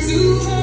to